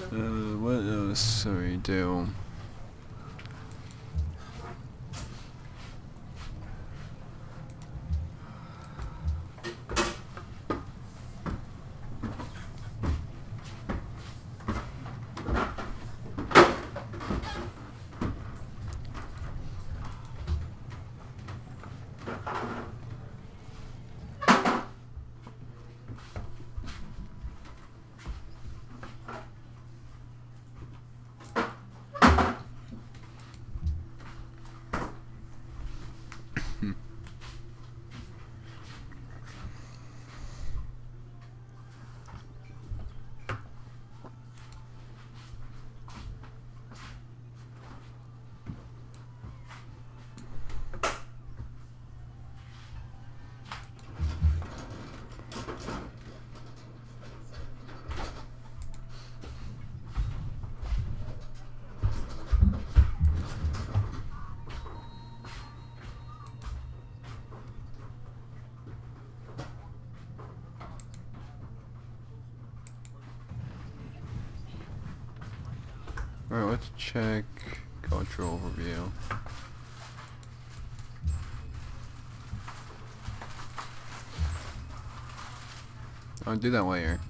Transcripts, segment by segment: What else do we do? Alright, let's check cultural overview. I'll do that later.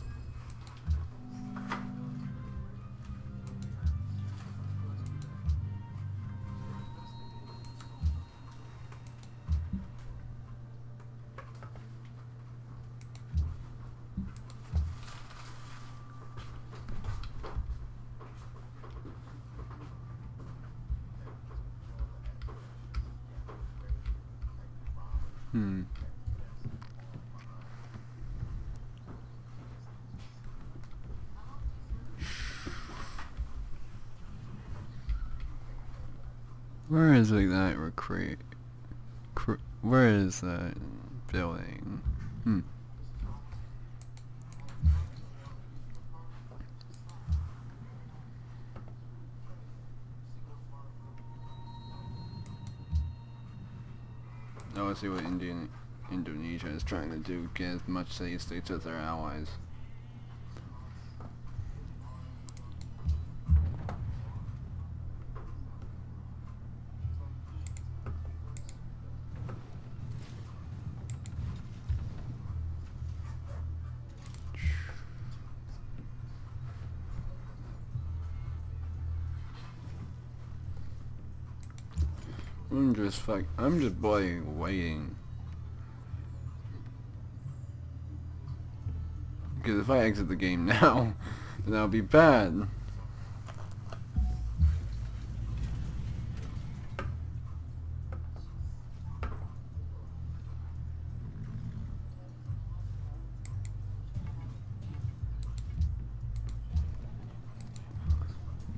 Where is like that recreate? Where is that building? I want to see what Indonesia is trying to do, get as much city states as their allies. I'm just bloody waiting. Because if I exit the game now, then that'll be bad.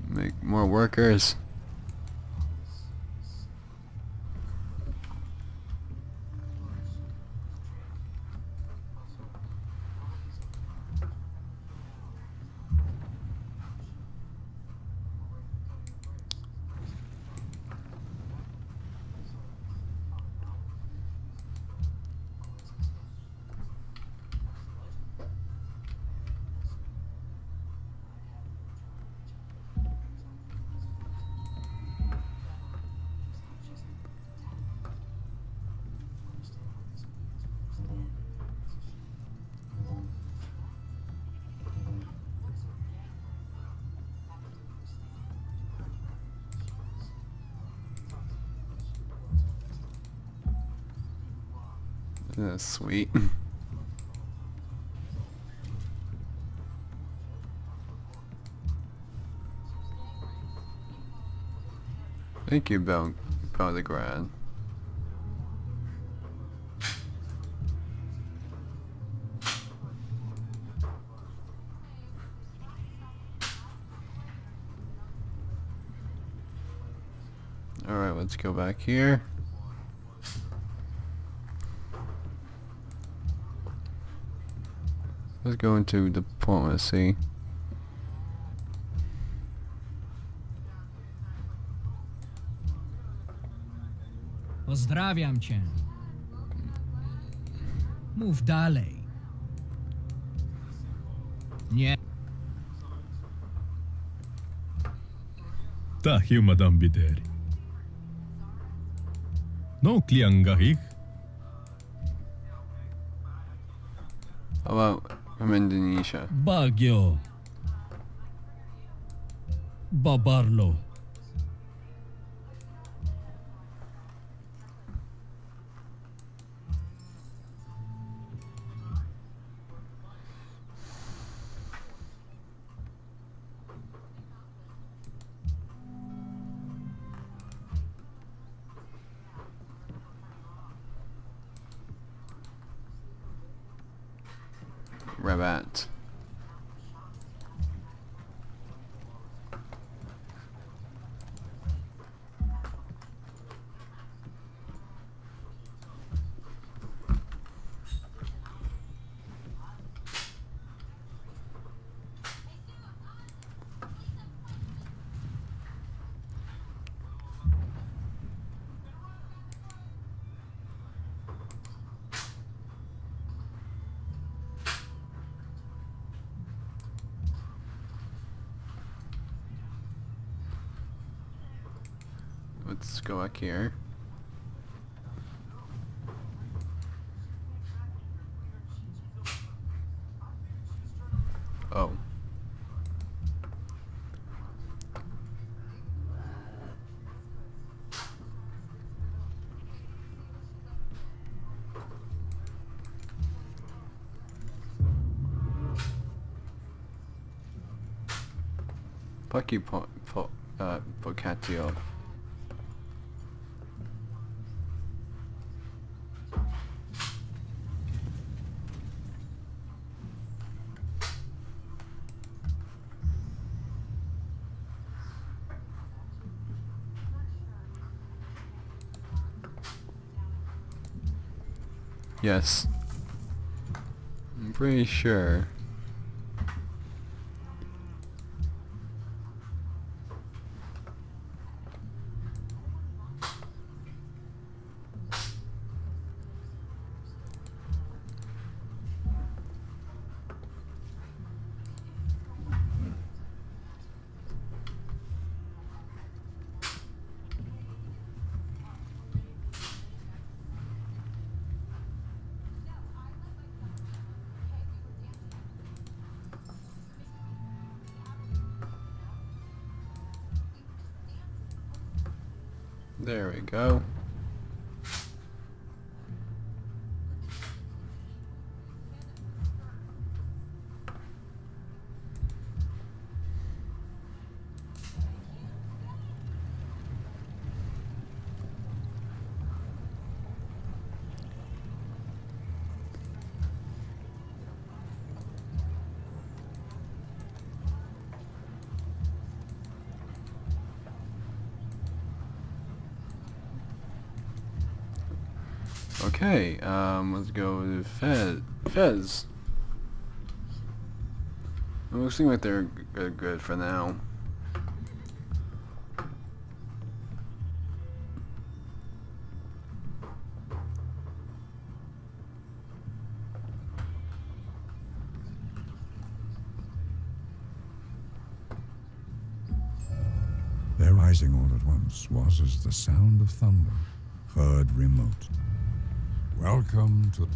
Make more workers. That's sweet. Thank you, Belgrad. Alright, let's go back here. Let's go into diplomacy. Pozdrawiam cię. Move dalej. Nie. Tahiu madam bideri. No kliangahih. Ama hemen dinleyişe. Bagyo. Babarlo. Rabat. Let's go back here. Oh. Fuck you, Boccaccio. Yes. I'm pretty sure. There we go. Okay, let's go to Fez. It looks like they're good for now. Their rising all at once was as the sound of thunder, heard remote. Welcome to...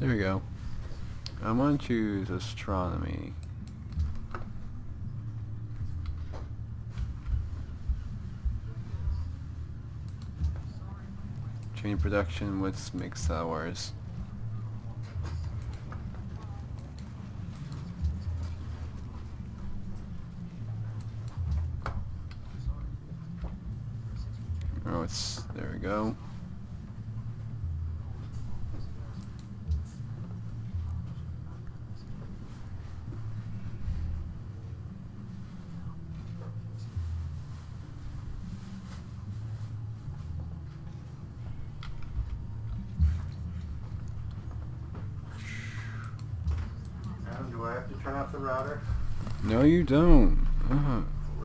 There we go. I want to choose astronomy. Chain production with mixed hours. let's, there we go. Do I have to turn off the router? No, you don't.